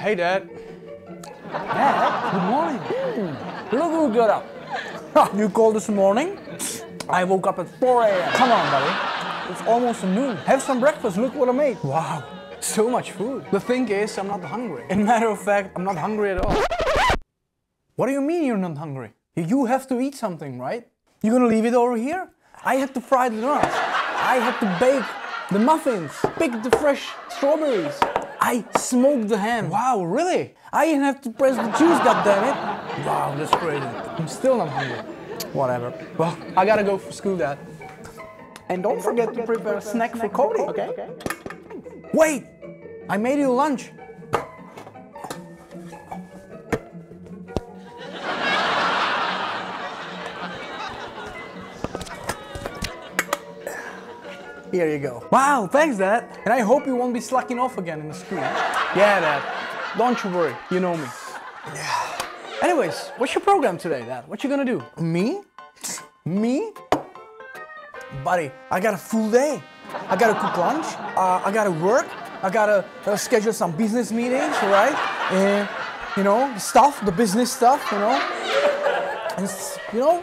Hey, Dad. Dad, good morning. Look who got up. You called this morning? I woke up at 4 a.m. Come on, buddy. It's almost noon. Have some breakfast. Look what I made. Wow, so much food. The thing is, I'm not hungry. As a matter of fact, I'm not hungry at all. What do you mean you're not hungry? You have to eat something, right? You're gonna leave it over here? I had to fry the nuts. I had to bake the muffins, pick the fresh strawberries. I smoked the ham. Wow, really? I didn't have to press the juice, goddammit. Wow, that's crazy. I'm still not hungry. Whatever. Well, I gotta go for school, Dad. And don't forget to prepare a snack for Cody, okay? Wait! I made you lunch. Here you go. Wow, thanks, Dad. And I hope you won't be slacking off again in the school. Yeah, Dad. Don't you worry. You know me. Yeah. Anyways, what's your program today, Dad? What you gonna do? Me? Me? Buddy, I got a full day. I gotta cook lunch. I gotta work. I gotta schedule some business meetings, right? And, you know, the business stuff, you know? And, you know?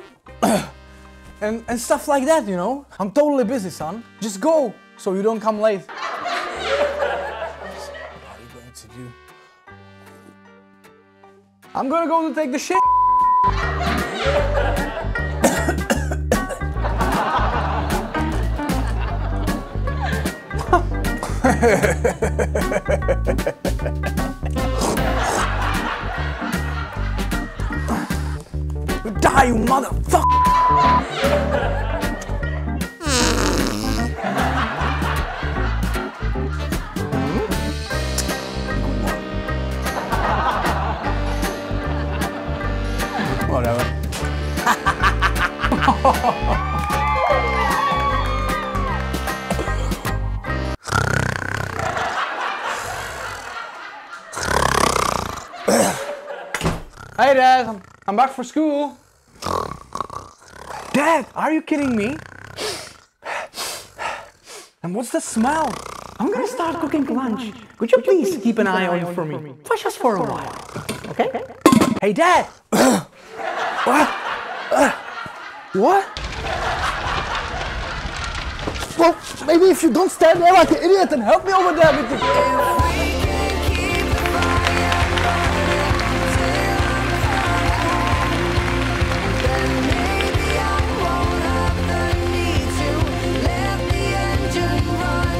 And stuff like that, you know? I'm totally busy, son. Just go, so you don't come late. What are you going to do? I'm gonna go to take the shit. Die, you motherfucker! Whatever. Hey, Dad, I'm back for school. Dad, are you kidding me? And what's the smell? I'm gonna start cooking lunch. Could you please keep an eye on for me? Just for a while, okay? Hey, Dad. What? What? Well, maybe if you don't stand there like an idiot and help me over there with the...